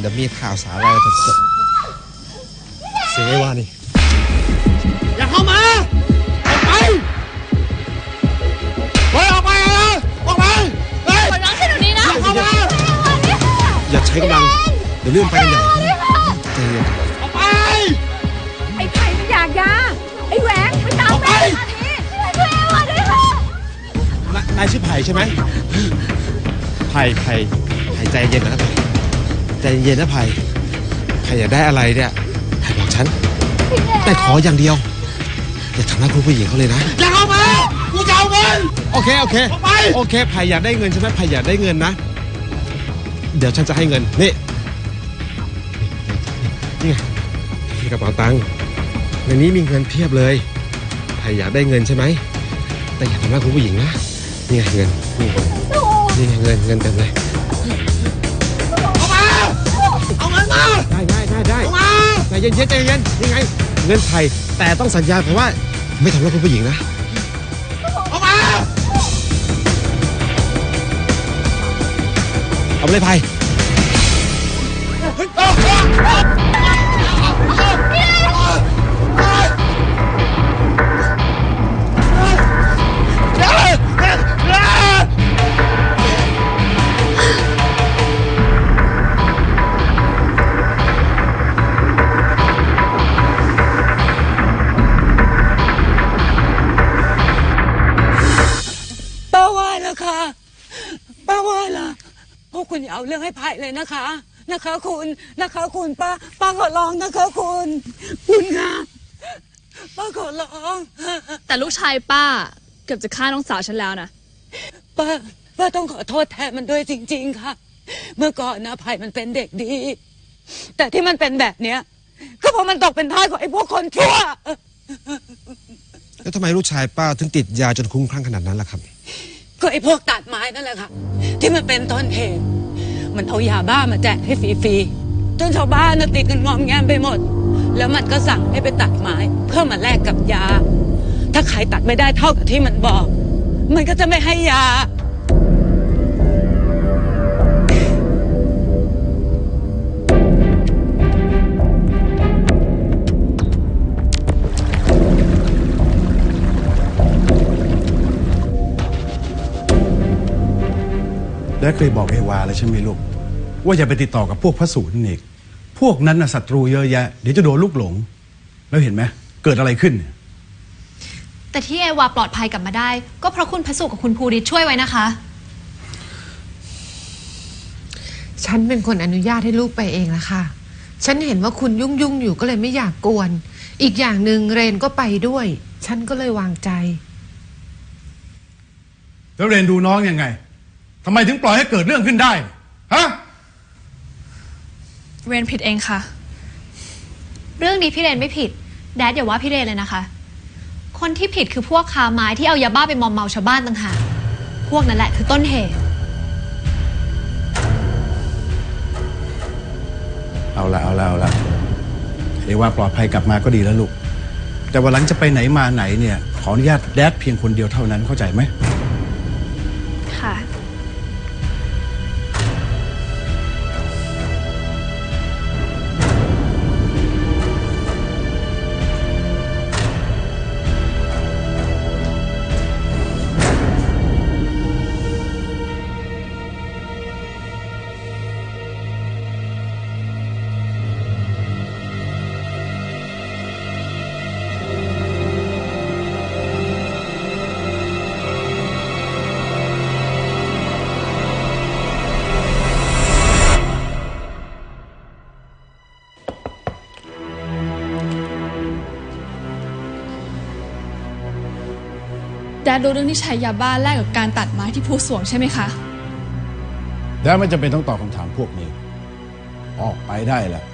เดี๋ยวมีข่าวสารอะไรสดๆเสียไอ้วานี่อย่าเข้ามาออกไปไปออกไปเลยออกไปเฮ้ยน้องช่วยหนูนี้นะอย่าเข้ามาอย่าใช้กำลังเดี๋ยวเรื่องไปกันใหญ่ใจเย็นออกไปไอ้ไผ่มันอยากยาไอ้แหวงไปตามแม่มาทีช่วยด้วยมาด้วยค่ะนายชื่อไผ่ใช่ไหมไผ่ใจเย็นนะใจเย็นนะไผ่อยากได้อะไรเนี่ยไผ่บอกฉันแต่ขออย่างเดียวอย่าทำร้ายคุณผู้หญิงเขาเลยนะอย่าเข้ามากูจะเอาเงินโอเคไผ่อยากได้เงินใช่ไหมไผ่อยากได้เงินนะเดี๋ยวฉันจะให้เงินนี่ไงมีกระเป๋าตังค์ในนี้มีเงินเพียบเลยไผ่อยากได้เงินใช่ไหมแต่อย่าทำร้ายคุณผู้หญิงนะนี่ไงเงินนี่เงินเต็มเลยเอาเงินมาได้ใจเย็นยังไงเงินไผ่แต่ต้องสัญญาเพราะว่าไม่ทำร้ายผู้หญิงนะเอาไปเลยไผ่คุณอย่าเอาเรื่องให้ไผ่เลยนะคะคุณป้าขอร้องนะคะคุณค่ะป้าขอร้องแต่ลูกชายป้าเกือบจะฆ่าน้องสาวฉันแล้วนะป้าต้องขอโทษแทนมันด้วยจริงๆค่ะเมื่อก่อนนะไผ่มันเป็นเด็กดีแต่ที่มันเป็นแบบเนี้ยก็เพราะมันตกเป็นทาสของไอ้พวกคนชั่วแล้วทำไมลูกชายป้าถึงติดยาจนคุ้มคลั่งขนาดนั้นล่ะครับก็ไอ้พวกตัดไม้นั่นแหละค่ะที่มันเป็นต้นเหตุมันเอายาบ้ามาแจกให้ฟรีๆจนชาวบ้านน่ะติดกันงอมแงมไปหมดแล้วมันก็สั่งให้ไปตัดไม้เพื่อมาแลกกับยาถ้าใครตัดไม่ได้เท่ากับที่มันบอกมันก็จะไม่ให้ยาได้เคยบอกเอวาเลยใช่ไหมลูกว่าอย่าไปติดต่อกับพวกพระสูรนี่พวกนั้นน่ะศัตรูเยอะแยะเดี๋ยวจะโดนลูกหลงแล้วเห็นไหมเกิดอะไรขึ้นแต่ที่เอวาปลอดภัยกลับมาได้ก็เพราะคุณพระสุกับคุณภูริช่วยไว้นะคะฉันเป็นคนอนุญาตให้ลูกไปเองละค่ะฉันเห็นว่าคุณยุ่งอยู่ก็เลยไม่อยากกวนอีกอย่างหนึ่งเรนก็ไปด้วยฉันก็เลยวางใจแล้วเรนดูน้องยังไงทำไมถึงปล่อยให้เกิดเรื่องขึ้นได้ฮะเรนผิดเองค่ะเรื่องนี้พี่เรนไม่ผิดแดดอย่าว่าพี่เรนเลยนะคะคนที่ผิดคือพวกคาไม้ที่เอายาบ้าไปมอมเมาชาวบ้านต่างหากพวกนั้นแหละคือต้นเหตุเอาละเอว่าปลอดภัยกลับมาก็ดีแล้วลูกแต่วันหลังจะไปไหนมาไหนเนี่ยขออนุญาตแดดเพียงคนเดียวเท่านั้นเข้าใจไหมค่ะแดดรู้เรื่องที่ใช้ยาบ้าแลกกับการตัดไม้ที่ผู้สวงใช่ไหมคะแดดไม่จำเป็นต้องตอบคำถามพวกนี้ออกไปได้แล้ว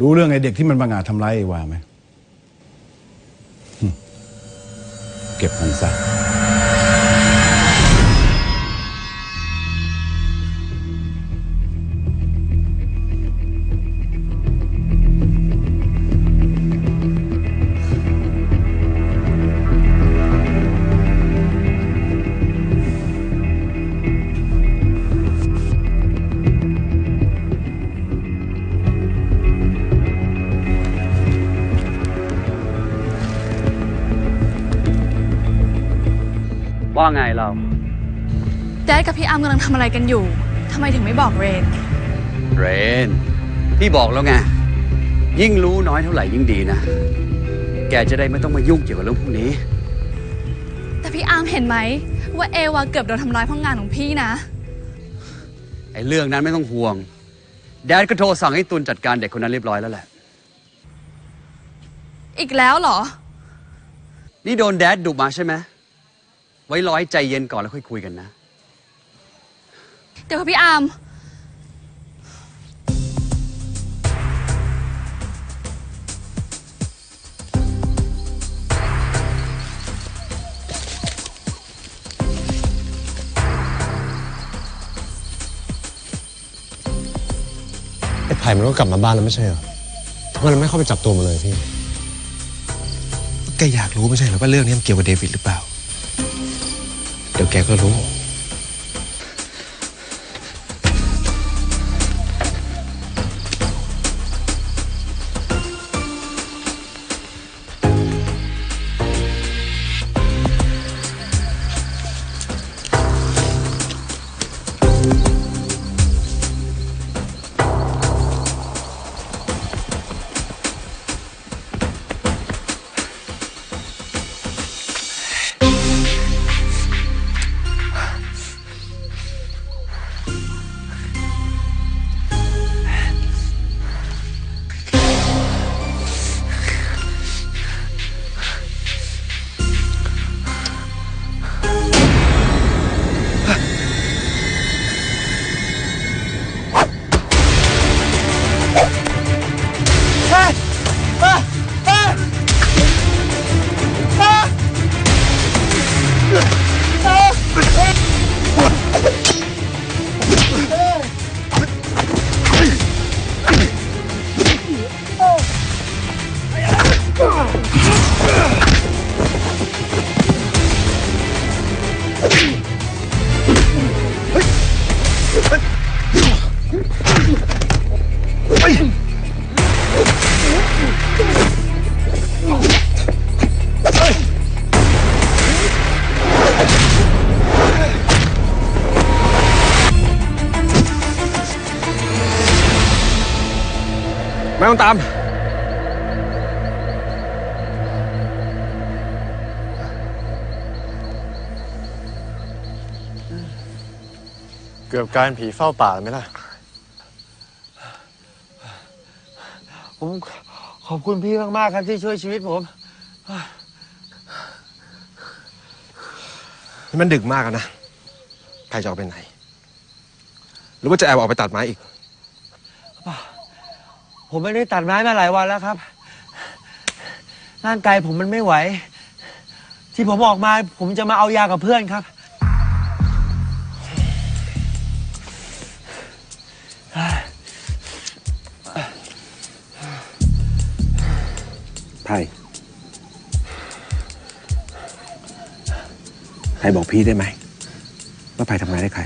รู้เรื่องไอ้เด็กที่มันบังอาจทำร้ายไอ้วาไหมเก็บมันซะว่าไงเราแจ๊ดกับพี่อ้ำกำลังทำอะไรกันอยู่ทำไมถึงไม่บอกเรนพี่บอกแล้วไงยิ่งรู้น้อยเท่าไหร่ยิ่งดีนะแกจะได้ไม่ต้องมายุ่งเกี่ยวกับเรื่องพวกนี้แต่พี่อ้ำเห็นไหมว่าเอวาเกือบโดนทำร้ายเพราะงานของพี่นะไอ้เรื่องนั้นไม่ต้องห่วงแดดก็โทรสั่งให้ตุลจัดการเด็กคนนั้นเรียบร้อยแล้วแหละอีกแล้วเหรอนี่โดนแดดดุมาใช่ไหมไว้ร้อยใจเย็นก่อนแล้วค่อยคุยกันนะเดี๋ยวค่ะพี่อาร์มไอ้ไผ่มันก็กลับมาบ้านแล้วไม่ใช่เหรอทำไมเราไม่เข้าไปจับตัวมาเลยพี่แกอยากรู้ไม่ใช่เหรอว่าเรื่องนี้มันเกี่ยวกับเดวิดหรือเปล่าเดี๋ยวแกก็รู้ไม่ต้องตามเกือบกลายเป็นผีเฝ้าป่าไหมล่ะผมขอบคุณพี่มากๆครับที่ช่วยชีวิตผมมันดึกมากนะใครจะออกไปไหนหรือว่าจะแอบออกไปตัดไม้อีกผมไม่ได้ตัดไม้มาหลายวันแล้วครับร่างกายผมมันไม่ไหวที่ผมออกมาผมจะมาเอายากับเพื่อนครับไผ่บอกพี่ได้ไหมว่าไผ่ทำงานได้ใคร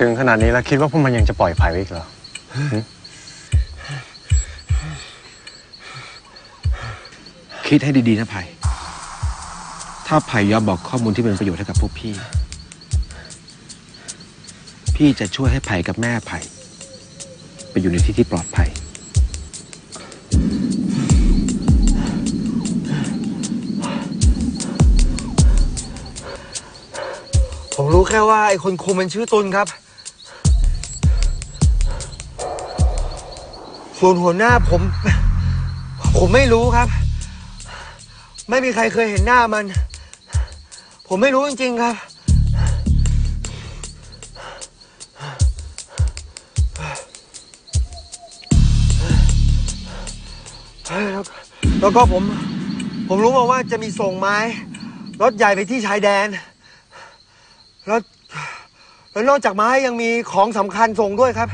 ถึงขนาดนี้แล้วคิดว่าพวกมันยังจะปล่อยไผ่ไว้อีกเหรอคิดให้ดีๆนะไผ่ถ้าไผ่ยอมบอกข้อมูลที่เป็นประโยชน์ให้กับพวกพี่จะช่วยให้ไผ่กับแม่ไผ่ไปอยู่ในที่ที่ปลอดภัยผมรู้แค่ว่าไอ้คนคุมมันชื่อตุลครับส่วนหัวหน้าผม ผมไม่รู้ครับไม่มีใครเคยเห็นหน้ามันผมไม่รู้จริงๆครับแล้วก็ผมรู้มาว่าจะมีส่งไม้รถใหญ่ไปที่ชายแดนแล้วนอกจากไม้ยังมีของสำคัญส่งด้วยครับ